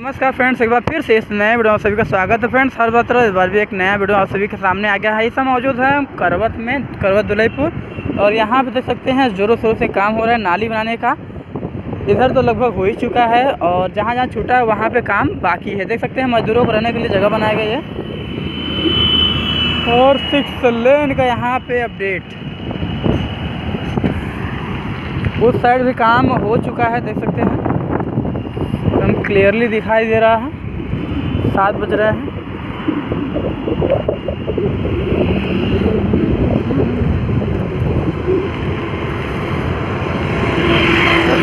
नमस्कार फ्रेंड्स, एक बार फिर से इस नए वीडियो में सभी का स्वागत है। फ्रेंड्स हर बार इस बार भी एक नया वीडियो आप सभी के सामने आ गया है। इस समय मौजूद है करवत में, करवत दुल्हीपुर, और यहाँ पे देख सकते हैं जोरों शोरों से काम हो रहा है नाली बनाने का। इधर तो लगभग हो ही चुका है और जहाँ जहाँ छूटा है वहाँ पर काम बाकी है। देख सकते हैं मजदूरों को रहने के लिए जगह बनाई गई है। और सिक्सलेन का यहाँ पर अपडेट, उस साइड भी काम हो चुका है। देख सकते हैं क्लियरली दिखाई दे रहा है। 7 बज रहे हैं।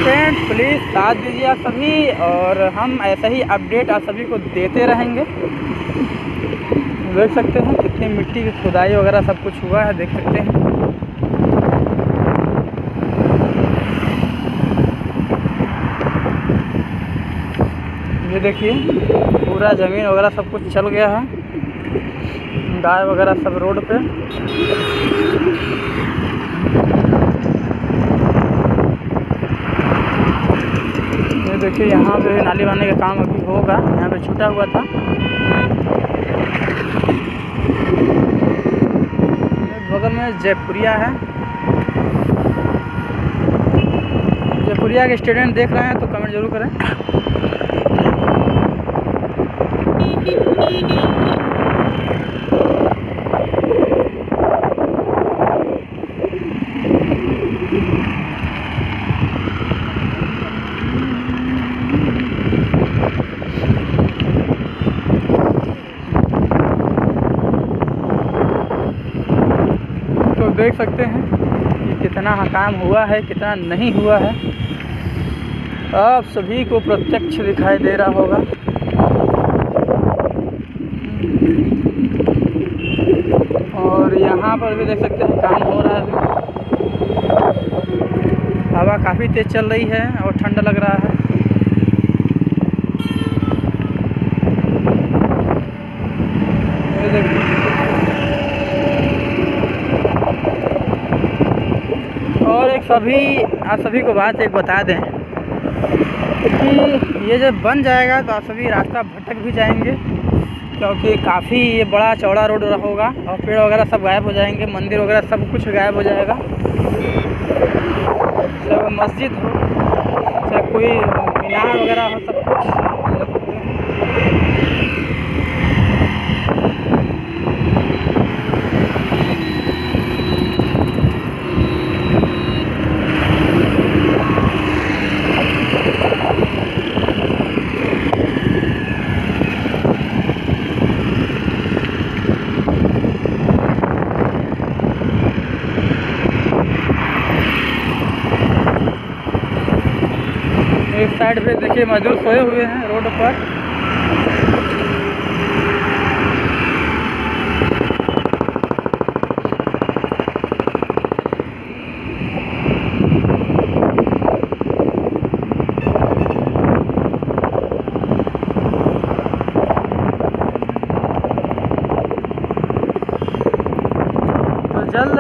फ्रेंड्स प्लीज़ साथ दीजिए आप सभी, और हम ऐसा ही अपडेट आप सभी को देते रहेंगे। देख सकते हैं कितनी मिट्टी की खुदाई वगैरह सब कुछ हुआ है। देख सकते हैं ये देखिए पूरा ज़मीन वगैरह सब कुछ चल गया है। गाय वगैरह सब रोड पे। ये देखिए यहाँ पे नाली बनाने का काम अभी होगा, यहाँ पे छूटा हुआ था। बगल में जयपुरिया है। जयपुरिया के स्टूडेंट देख रहे हैं तो कमेंट जरूर करें। तो देख सकते हैं कि कितना काम हुआ है, कितना नहीं हुआ है, आप सभी को प्रत्यक्ष दिखाई दे रहा होगा। और यहाँ पर भी देख सकते हैं काम हो रहा है। हवा काफ़ी तेज चल रही है और ठंडा लग रहा है। और आप सभी को बात एक बता दें कि ये जब बन जाएगा तो आप सभी रास्ता भटक भी जाएंगे, क्योंकि काफ़ी ये बड़ा चौड़ा रोड होगा और पेड़ वगैरह सब गायब हो जाएंगे, मंदिर वगैरह सब कुछ गायब हो जाएगा। चाहे मस्जिद हो, चाहे कोई मीनार वगैरह हो, सब कुछ। इस साइड पे देखिए मजदूर सोए हुए हैं रोड पर। तो जल्द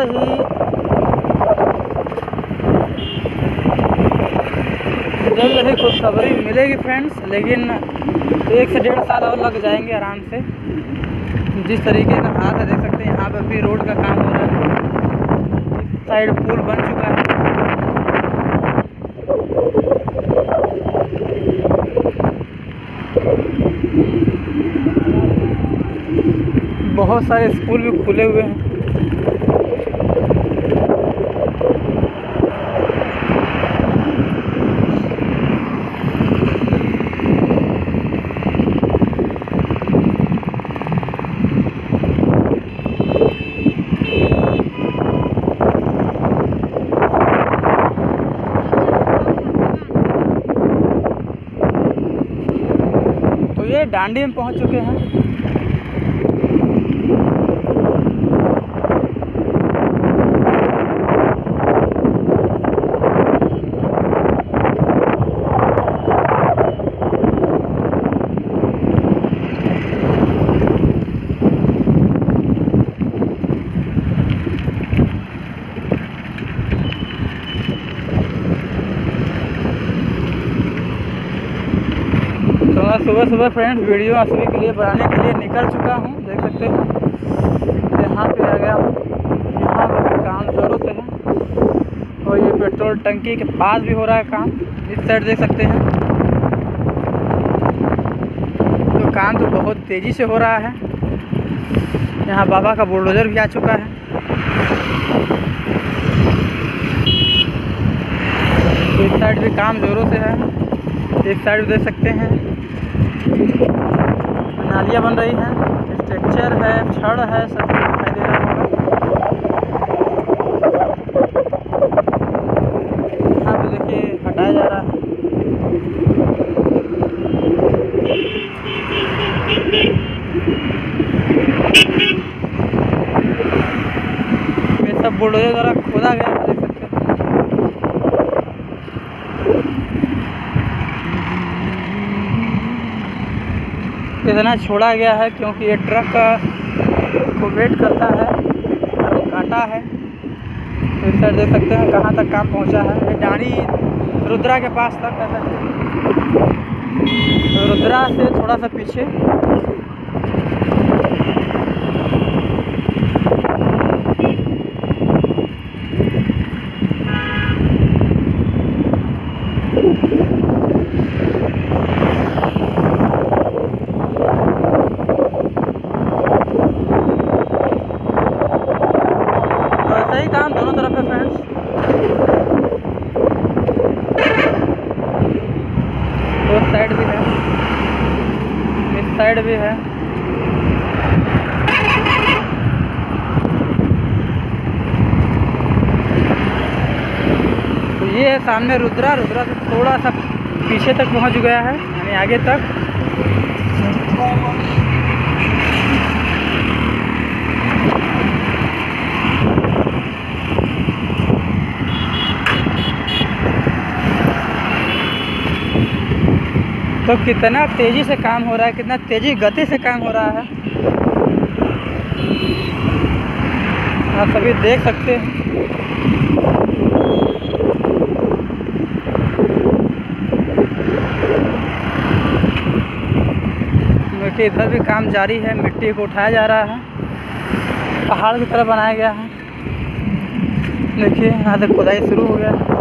ही खुशखबरी मिलेगी फ्रेंड्स, लेकिन 1 से 1.5 साल और लग जाएंगे आराम से। जिस तरीके का हाल है देख सकते हैं, यहाँ पर भी रोड का काम हो रहा है। इस साइड पुल बन चुका है। बहुत सारे स्कूल भी खुले हुए हैं। ये डांडी में पहुंच चुके हैं। सुबह सुबह सुबह फ्रेंड्स वीडियो असली के लिए बनाने के लिए निकल चुका हूँ। देख सकते हैं यहाँ पे आ गया, यहाँ पर काम जोरों से है और ये पेट्रोल टंकी के पास भी हो रहा है काम। इस साइड देख सकते हैं तो काम तो बहुत तेज़ी से हो रहा है। यहाँ बाबा का बुलडोजर भी आ चुका है। एक साइड भी काम जोरों से है, एक साइड देख सकते हैं नालियाँ बन रही हैं, स्ट्रक्चर है, छड़ है, सब दिखाई दे रहा है। यहाँ पे देखिए हटाया जा रहा है। ये सब बुलडोजर द्वारा खोदा गया है। इतना छोड़ा गया है क्योंकि ये ट्रक को वेट करता है और काटा है। तो इस साइड देख सकते हैं कहाँ तक काम पहुँचा है। ये डाणी रुद्रा के पास तक है। तो रुद्रा से थोड़ा सा पीछे भी है। तो ये है सामने रुद्रा, रुद्रा से थोड़ा सा पीछे तक पहुंच गया है, यानी आगे तक। तो कितना तेज़ी से काम हो रहा है, कितना तेज़ी गति से काम हो रहा है, आप सभी देख सकते हैं। देखिए इधर भी काम जारी है, मिट्टी को उठाया जा रहा है, पहाड़ की तरह बनाया गया है। देखिए यहाँ से खुदाई शुरू हो गया है।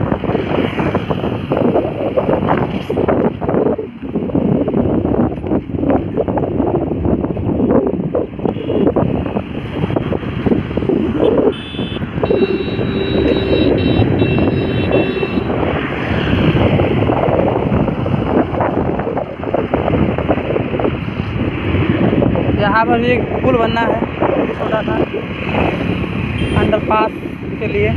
यहाँ पर ये पुल बनना है छोटा सा अंडरपास के लिए।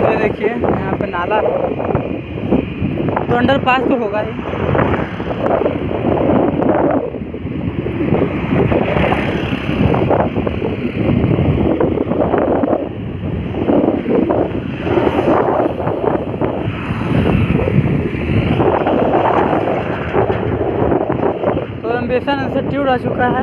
ये देखिए यहाँ पे नाला है तो अंडरपास तो होगा ही। इंस्टीट्यूट आ चुका है,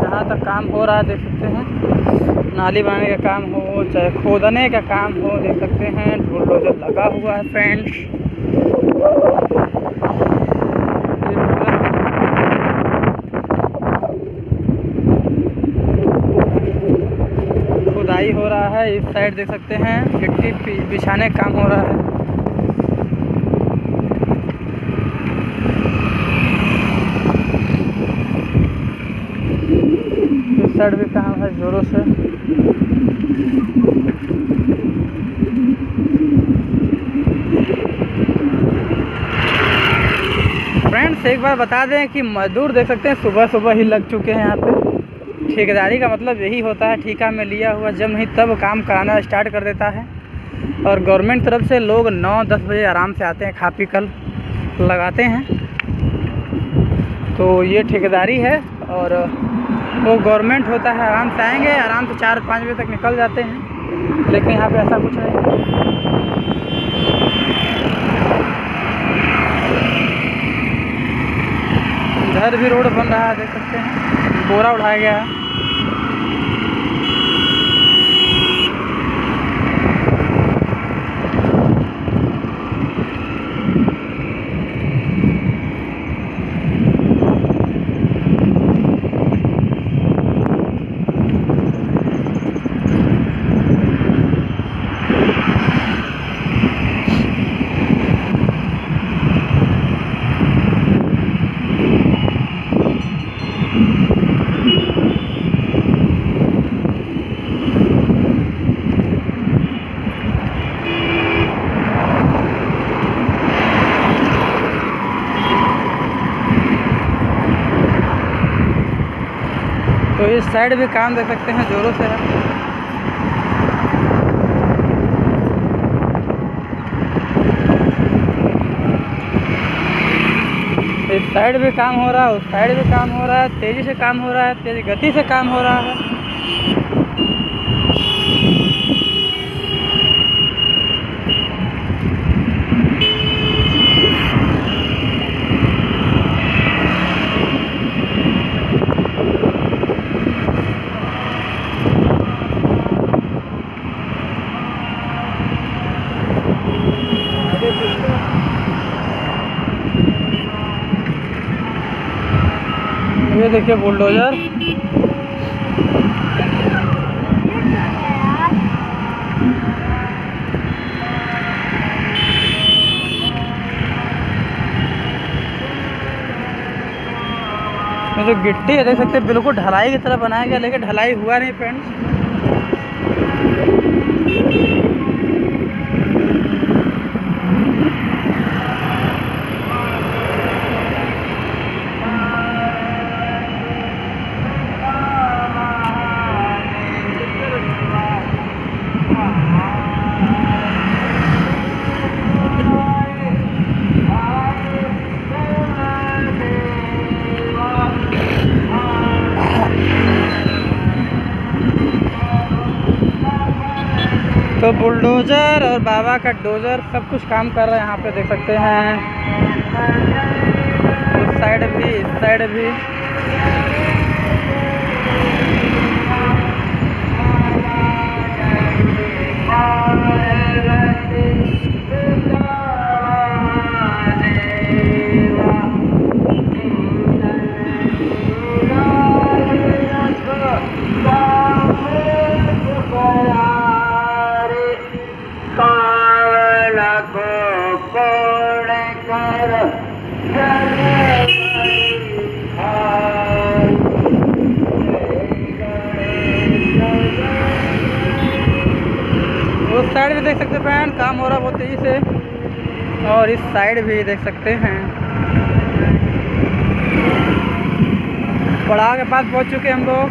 यहाँ तक काम हो रहा है। देख सकते हैं नाली बनाने का काम हो, चाहे खोदने का काम हो, देख सकते हैं बुलडोजर लगा हुआ है फ्रेंड्स। खुदाई हो रहा है। इस साइड देख सकते हैं गिट्टी बिछाने का काम हो रहा है। साइड भी काम है जोरों से। फ्रेंड्स एक बार बता दें कि मजदूर देख सकते हैं सुबह सुबह ही लग चुके हैं। यहाँ पे ठेकेदारी का मतलब यही होता है, ठेका में लिया हुआ जब नहीं तब काम कराना स्टार्ट कर देता है। और गवर्नमेंट तरफ से लोग 9-10 बजे आराम से आते हैं, खा पी कल लगाते हैं। तो ये ठेकेदारी है और वो गवर्नमेंट होता है, आराम से आएंगे, आराम से 4-5 बजे तक निकल जाते हैं। लेकिन यहाँ पे ऐसा कुछ नहीं। इधर भी रोड बन रहा है, देख सकते हैं बोरा उठाया गया है। तो इस साइड भी काम देख सकते हैं, जोरों से है। इस साइड भी काम हो रहा है, उस साइड भी काम हो रहा है, तेजी से काम हो रहा है, तेज गति से काम हो रहा है। ये देखिए बुलडोजर, ये जो गिट्टी है देख सकते हैं बिल्कुल ढलाई की तरह बनाया गया, लेकिन ढलाई हुआ नहीं फ्रेंड्स। तो बुलडोजर और बाबा का डोजर सब कुछ काम कर रहा है यहाँ पे, देख सकते हैं। उस साइड भी, इस साइड भी। उस साइड भी देख सकते हैं फ्रेंड, काम हो रहा बहुत तेजी से, और इस साइड भी देख सकते हैं। पड़ाव के पास पहुंच चुके हम लोग।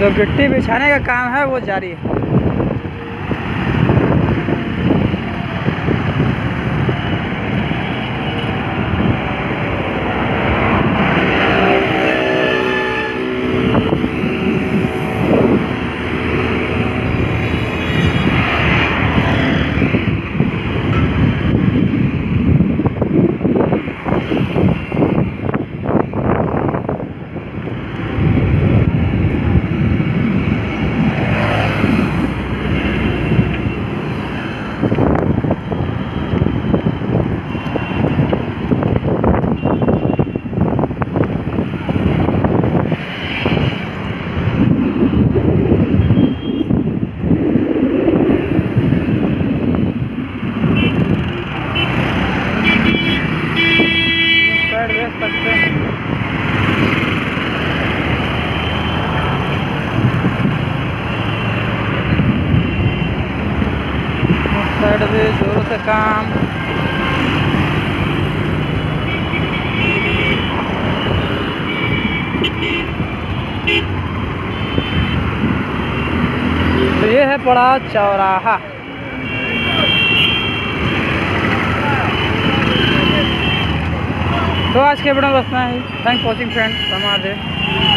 जो गिट्टी बिछाने का काम है वो जारी है। जोरों से काम, तो ये है पड़ाव चौराहा। तो आज के वीडियो में बस इतना ही। Thanks for watching friends. समाधे।